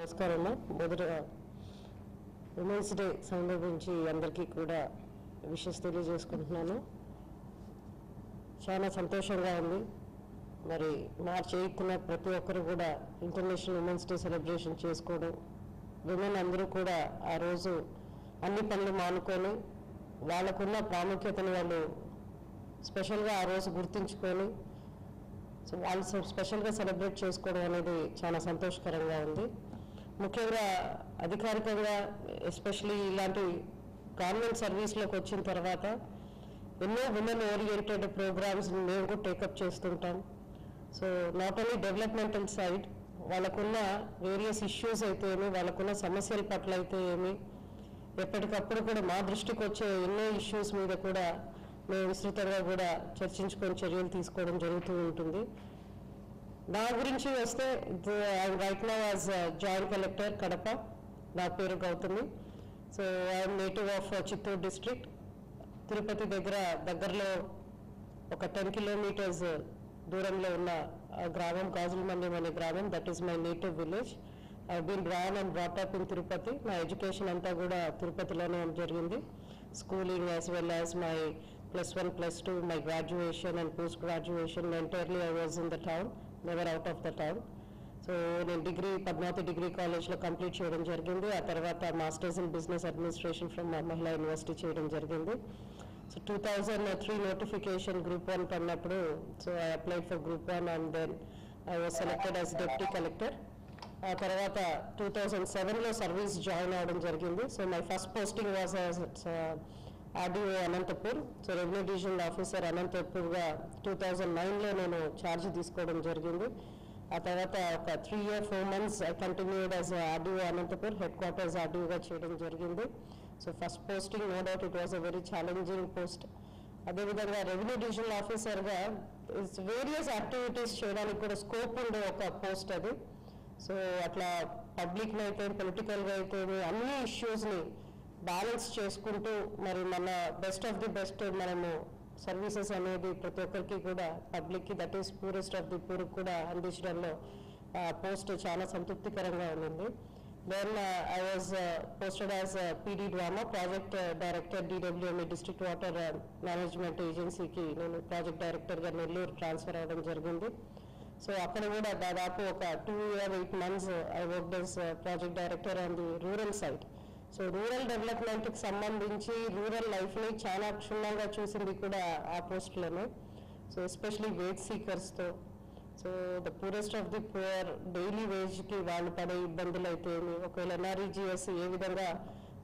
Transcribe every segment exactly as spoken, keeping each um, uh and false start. నమస్కారం. మొదటగా women's day సందర్భించి అందరికీ కూడా విషెస్ తెలియజేసుకుంటున్నాను. చాలా సంతోషంగా ఉంది. మరి మార్చ్ ఎయిత్న ప్రతి ఒక్కరు కూడా ఇంటర్నేషనల్ ఉమెన్స్ డే సెలబ్రేషన్ చేసుకోవడం, విమెన్ అందరూ కూడా ఆ రోజు అన్ని పనులు మానుకొని వాళ్ళకున్న ప్రాముఖ్యతను వాళ్ళు స్పెషల్గా ఆ రోజు గుర్తుంచుకొని సో వాళ్ళు స్పెషల్గా సెలబ్రేట్ చేసుకోవడం అనేది చాలా సంతోషకరంగా ఉంది. ముఖ్యంగా అధికారికంగా ఎస్పెషలీ ఇలాంటి గవర్నమెంట్ సర్వీస్లోకి వచ్చిన తర్వాత ఎన్నో విమెన్ ఓరియంటెడ్ ప్రోగ్రామ్స్ మేము కూడా టేకప్ చేస్తుంటాం. So not only developmental side, వాళ్ళకున్న వేరియస్ ఇష్యూస్ అయితే ఏమి, వాళ్ళకున్న సమస్యల పట్ల అయితే ఏమి, ఎప్పటికప్పుడు కూడా మా దృష్టికి వచ్చే ఎన్నో ఇష్యూస్ మీద కూడా మేము విస్తృతంగా కూడా చర్చించుకొని చర్యలు తీసుకోవడం జరుగుతూ ఉంటుంది. నా గురించి వస్తే I'm right now as joint collector Kadapa. నా పేరు Gautami. So I'm native of Chittoor district. Tirupati దగ్గర దగ్గరలో ఒక టెన్ కిలోమీటర్స్ దూరంలో ఉన్న గ్రామం గాజుల మండలం అనే గ్రామం, that is my native village. I been born and brought up in Tirupati. నా ఎడ్యుకేషన్ అంతా కూడా తిరుపతిలోనే జరిగింది, schooling as well as my plus one, plus two, my graduation and post-graduation. Entirely I was in the town, never out of the town. So, my degree, Padmati Degree College, lo complete cheyadam jarigindi. Aa tarvata Masters in Business Administration from Mahila University cheyadam jarigindi. So, two thousand three notification group one pannappudu, so I applied for group one and then I was selected as deputy collector. Aa tarvata two thousand seven lo service join avadam jarigindi. So, my first posting was as uh, RDO Anantapur. So revenue divisional officer అనంతపూర్గా two thousand నైన్లో నేను charge తీసుకోవడం జరిగింది. ఆ తర్వాత ఒక three year four months I continued as RDO Anantapur, headquarters ఆర్డీఓగా చేయడం జరిగింది. So first posting no doubt it was a very challenging post. అదేవిధంగా రెవెన్యూ డివిజనల్ ఆఫీసర్గా వేరియస్ యాక్టివిటీస్ చేయడానికి కూడా స్కోప్ ఉండే ఒక పోస్ట్ అది. సో అట్లా పబ్లిక్గా అయితే పొలిటికల్గా అయితే అన్ని ఇష్యూస్ని బ్యాలెన్స్ చేసుకుంటూ మరి మన బెస్ట్ ఆఫ్ ది బెస్ట్ మనము సర్వీసెస్ అనేది ప్రతి ఒక్కరికి కూడా పబ్లిక్కి, that is purest of the poor కూడా అందించడంలో పోస్ట్ చాలా సంతృప్తికరంగా ఉండింది. Then I was posted as PD DWAMA, project director DWMA district water management ఏజెన్సీకి నేను ప్రాజెక్ట్ డైరెక్టర్గా నెల్లూరు ట్రాన్స్ఫర్ అవ్వడం జరిగింది. సో అక్కడ కూడా దాదాపు ఒక two year eight months I worked as project director on the rural side. So rural డెవలప్మెంట్కి సంబంధించి రూరల్ లైఫ్ని చాలా క్షుణ్ణంగా చూసింది కూడా ఆ పోస్ట్లోనే. సో ఎస్పెషలీ వేజ్ సీకర్స్తో, so the purest of the poor daily వేజ్కి వాళ్ళు పడే ఇబ్బందులు అయితే ఒకవేళ ఎన్ఆర్ఈజిఎస్ ఏ విధంగా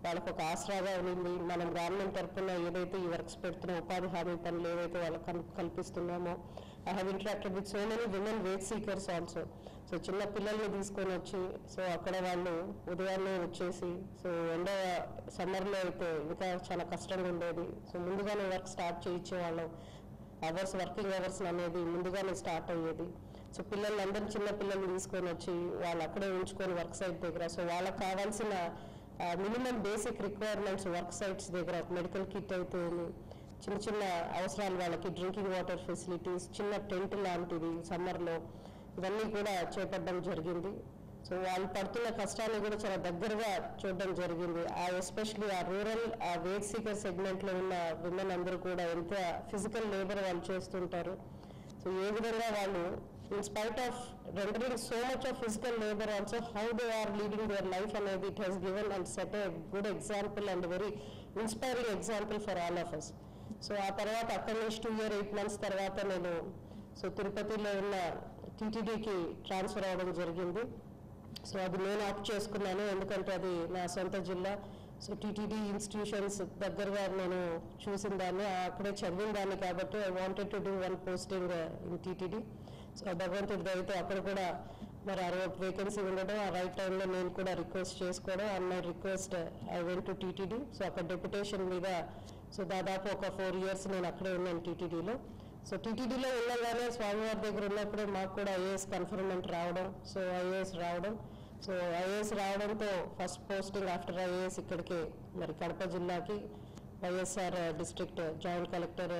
వాళ్ళకు ఒక ఆసరాగా ఉంది, మనం గవర్నమెంట్ తరఫున ఏదైతే ఈ వర్క్స్ పెడుతున్నా ఉపాధి హామీ పనులు ఏదైతే వాళ్ళకి కల్పిస్తున్నామో. I have interacted with so many women wage seekers also. So చిన్న పిల్లల్ని తీసుకొని వచ్చి సో అక్కడ వాళ్ళు ఉదయాన్నే వచ్చేసి సో ఎండ సమ్మర్లో అయితే ఇంకా చాలా కష్టంగా ఉండేది. సో ముందుగానే వర్క్ స్టార్ట్ చేయించేవాళ్ళం, అవర్స్ వర్కింగ్ అవర్స్ అనేది ముందుగానే స్టార్ట్ అయ్యేది. సో పిల్లల్ని అందరూ చిన్న పిల్లల్ని తీసుకొని వచ్చి వాళ్ళు అక్కడే ఉంచుకొని వర్క్ సైట్ దగ్గర సో వాళ్ళకి కావాల్సిన minimum basic requirements work sites దగ్గర మెడికల్ కిట్ అయితే చిన్న చిన్న అవసరాలు వాళ్ళకి, డ్రింకింగ్ వాటర్ ఫెసిలిటీస్, చిన్న టెంట్ లాంటిది సమ్మర్లో, ఇవన్నీ కూడా చేపట్టడం జరిగింది. సో వాళ్ళు పడుతున్న కష్టాన్ని కూడా చాలా దగ్గరగా చూడడం జరిగింది. ఆ ఎస్పెషలీ ఆ రూరల్ ఆ వేజ్ సీకర్ సెగ్మెంట్లో ఉన్న విమెన్ అందరూ కూడా ఎంత ఫిజికల్ లేబర్ వాళ్ళు చేస్తుంటారు, సో ఏ విధంగా వాళ్ళు in spite of rendering so much of physical labour also how they are leading their life అనేది it has given and set a good example and very inspiring example for all of us. So ఆ తర్వాత అక్కడి నుంచి two year eight months తర్వాత నేను so తిరుపతిలో ఉన్న టీటీడీకి ట్రాన్స్ఫర్ అవ్వడం జరిగింది. సో అది నేను ఆప్ట్ చేసుకున్నాను, ఎందుకంటే అది నా సొంత జిల్లా. సో టీటీడీ ఇన్స్టిట్యూషన్స్ దగ్గరగా నేను చూసిన దాన్ని, అక్కడే చదివిన దాన్ని కాబట్టి I wanted to do one posting in TTD. So భగవంతుడి దయతో అక్కడ కూడా మరి ఆ రోజు వేకెన్సీ ఉండడం, ఆ రైట్ టైంలో నేను కూడా రిక్వెస్ట్ చేసుకోవడం and my request I went to TTD. So అక్కడ డెప్యుటేషన్ మీద సో దాదాపు ఒక ఫోర్ ఇయర్స్ నేను అక్కడే ఉన్నాను టీటీడీలో. సో టీటీడీలో వెళ్ళగానే స్వామివారి దగ్గర ఉన్నప్పుడే మాకు కూడా ఐఏఎస్ కన్ఫర్మెంట్ రావడం, సో ఐఏఎస్ రావడం. సో ఐఏఎస్ రావడంతో ఫస్ట్ పోస్టింగ్ ఆఫ్టర్ ఐఏఎస్ ఇక్కడికి మరి కడప జిల్లాకి వైఎస్ఆర్ డిస్ట్రిక్ట్ జాయింట్ కలెక్టర్